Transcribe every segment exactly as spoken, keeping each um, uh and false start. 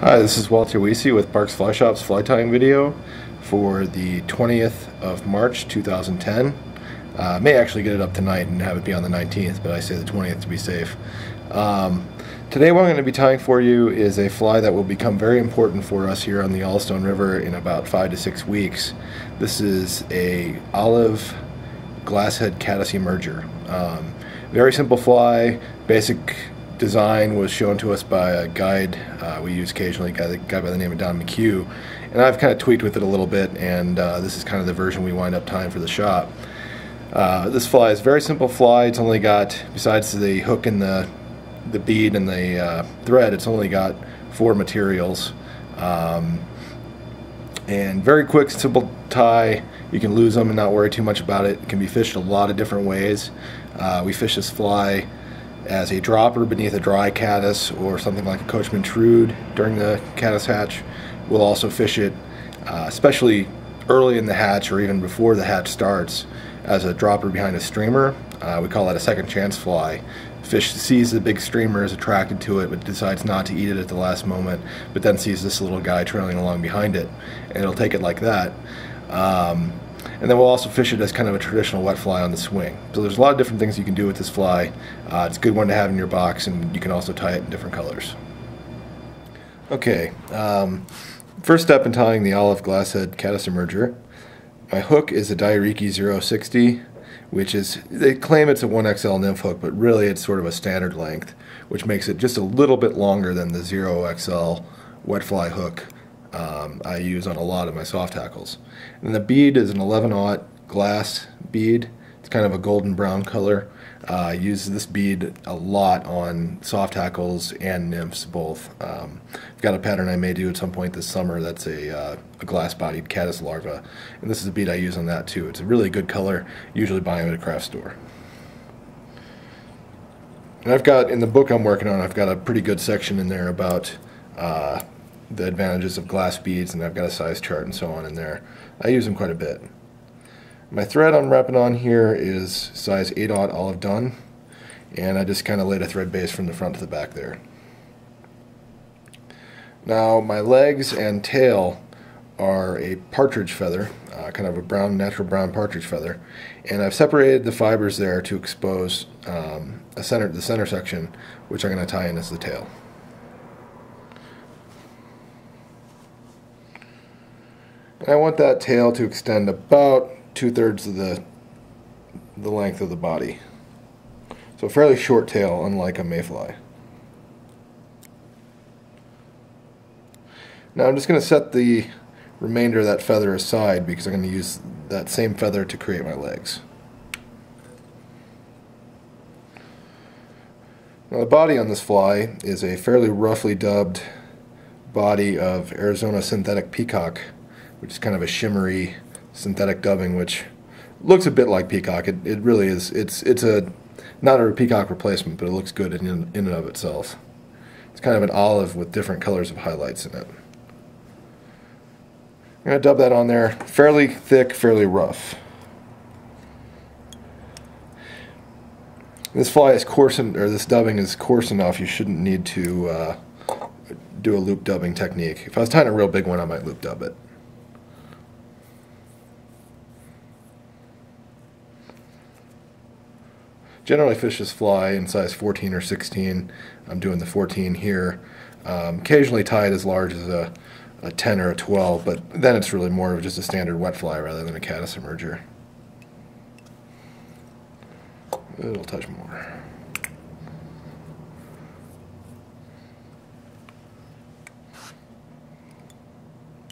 Hi, this is Walter Wiese with Parks Fly Shops fly tying video for the twentieth of March two thousand ten. I uh, may actually get it up tonight and have it be on the nineteenth, but I say the twentieth to be safe. Um, today what I'm going to be tying for you is a fly that will become very important for us here on the Yellowstone River in about five to six weeks. This is a olive Glasshead Caddis emerger. Um, very simple fly. Basic design was shown to us by a guide uh, we use occasionally, a guy, guy by the name of Don McHugh, and I've kind of tweaked with it a little bit, and uh, this is kind of the version we wind up tying for the shop. Uh, this fly is a very simple fly. It's only got, besides the hook and the the bead and the uh, thread, it's only got four materials, um, and very quick, simple tie. You can lose them and not worry too much about it. It can be fished a lot of different ways. Uh, we fish this fly as a dropper beneath a dry caddis or something like a Coachman Trude during the caddis hatch. We'll also fish it, uh, especially early in the hatch or even before the hatch starts, as a dropper behind a streamer. Uh, we call that a second chance fly. Fish sees the big streamer, is attracted to it, but decides not to eat it at the last moment, but then sees this little guy trailing along behind it, and it'll take it like that. Um, And then we'll also fish it as kind of a traditional wet fly on the swing. So there's a lot of different things you can do with this fly. Uh, it's a good one to have in your box, and you can also tie it in different colors. Okay, um, first step in tying the olive Glasshead Caddis emerger. My hook is a DaiRiki zero sixty, which is, they claim it's a one X L nymph hook, but really it's sort of a standard length, which makes it just a little bit longer than the zero X L wet fly hook Um, I use on a lot of my soft tackles. And the bead is an eleven aught glass bead. It's kind of a golden brown color. Uh, I use this bead a lot on soft tackles and nymphs both. Um, I've got a pattern I may do at some point this summer that's a, uh, a glass-bodied caddis larva, and this is a bead I use on that too. It's a really good color. Usually buy them at a craft store. And I've got, in the book I'm working on, I've got a pretty good section in there about uh, the advantages of glass beads, and I've got a size chart and so on in there. I use them quite a bit. My thread I'm wrapping on here is size eight aught olive dun, and I just kind of laid a thread base from the front to the back there. Now my legs and tail are a partridge feather, uh, kind of a brown, natural brown partridge feather, and I've separated the fibers there to expose um, a center, the center section, which I'm going to tie in as the tail. And I want that tail to extend about two-thirds of the, the length of the body. So a fairly short tail, unlike a mayfly. Now I'm just going to set the remainder of that feather aside because I'm going to use that same feather to create my legs. Now the body on this fly is a fairly roughly dubbed body of Arizona synthetic peacock, which is kind of a shimmery synthetic dubbing, which looks a bit like peacock. It, it really is. It's it's a not a peacock replacement, but it looks good in, in and of itself. It's kind of an olive with different colors of highlights in it. I'm going to dub that on there. Fairly thick, fairly rough. This fly is coarse, and, or this dubbing is coarse enough. You shouldn't need to uh, do a loop dubbing technique. If I was tying a real big one, I might loop dub it. Generally fish this fly in size fourteen or sixteen. I'm doing the fourteen here. Um, occasionally tie it as large as a, a ten or a twelve, but then it's really more of just a standard wet fly rather than a caddis emerger. A little touch more.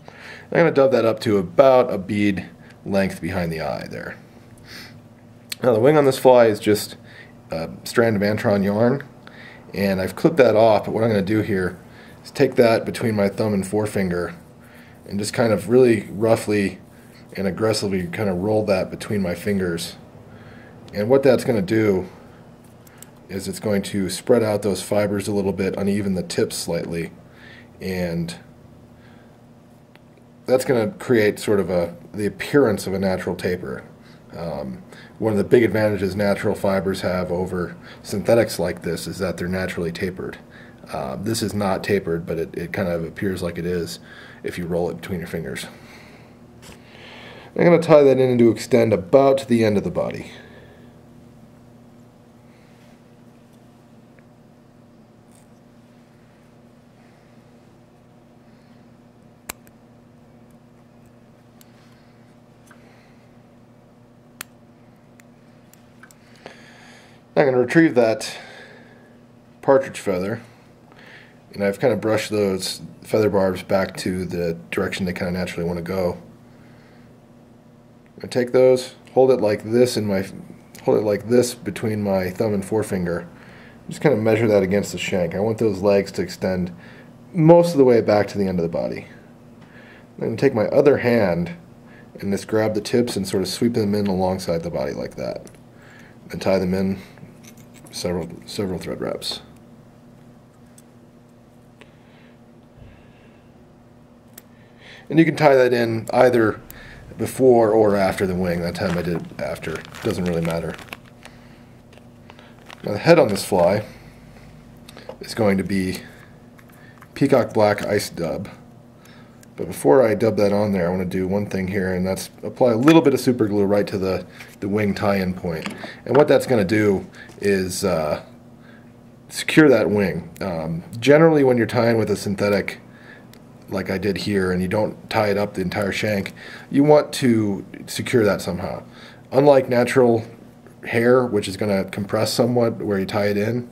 I'm going to dub that up to about a bead length behind the eye there. Now the wing on this fly is just a strand of Antron yarn, and I've clipped that off, but what I'm going to do here is take that between my thumb and forefinger and just kind of really roughly and aggressively kind of roll that between my fingers. And what that's going to do is it's going to spread out those fibers a little bit, uneven the tips slightly, and that's going to create sort of a the appearance of a natural taper. Um, one of the big advantages natural fibers have over synthetics like this is that they're naturally tapered. Uh, this is not tapered, but it, it kind of appears like it is if you roll it between your fingers. I'm going to tie that in to extend about to the end of the body. Now I'm going to retrieve that partridge feather, and I've kind of brushed those feather barbs back to the direction they kind of naturally want to go. I take those, hold it like this in my, hold it like this between my thumb and forefinger. Just kind of measure that against the shank. I want those legs to extend most of the way back to the end of the body. I'm going to take my other hand and just grab the tips and sort of sweep them in alongside the body like that, and tie them in several several thread wraps. And you can tie that in either before or after the wing. That time I did it after. It doesn't really matter. Now the head on this fly is going to be peacock black ice dub. But before I dub that on there, I want to do one thing here, and that's apply a little bit of super glue right to the, the wing tie-in point. And what that's going to do is uh, secure that wing. Um, generally when you're tying with a synthetic, like I did here, and you don't tie it up the entire shank, you want to secure that somehow. Unlike natural hair, which is going to compress somewhat where you tie it in,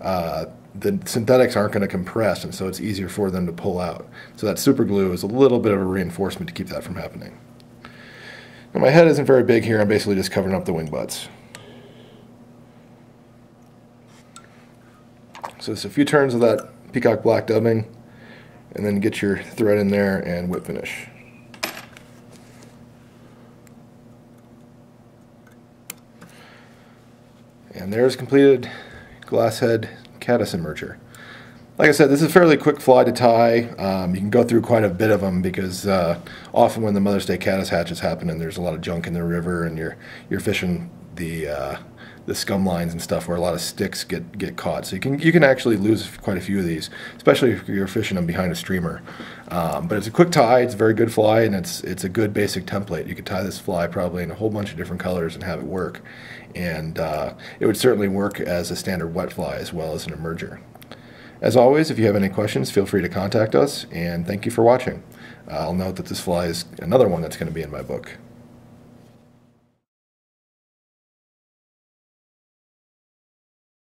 uh, the synthetics aren't going to compress, and so it's easier for them to pull out. So that super glue is a little bit of a reinforcement to keep that from happening. Now my head isn't very big here. I'm basically just covering up the wing butts. So it's a few turns of that peacock black dubbing, and then get your thread in there and whip finish. And there's completed Glasshead caddis emerger. Like I said, this is a fairly quick fly to tie. Um, you can go through quite a bit of them because uh, often when the Mother's Day caddis hatches happen and there's a lot of junk in the river and you're you're fishing the uh, the scum lines and stuff where a lot of sticks get get caught. So you can you can actually lose quite a few of these, especially if you're fishing them behind a streamer. Um, but it's a quick tie. It's a very good fly, and it's it's a good basic template. You could tie this fly probably in a whole bunch of different colors and have it work. And uh, it would certainly work as a standard wet fly as well as an emerger. As always, if you have any questions, feel free to contact us, and thank you for watching. Uh, I'll note that this fly is another one that's going to be in my book.